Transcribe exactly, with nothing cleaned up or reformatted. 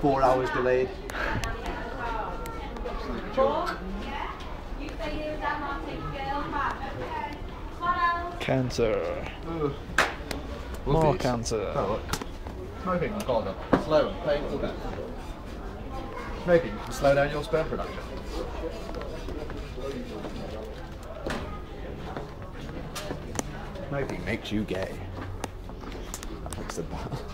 four hours delayed. Absolute joke. Cancer. Ugh. More Oops. cancer. Oh, look. Smoking on God, slow and painful death. Smoking can slow down your sperm production. Smoking makes you gay. That makes it bad.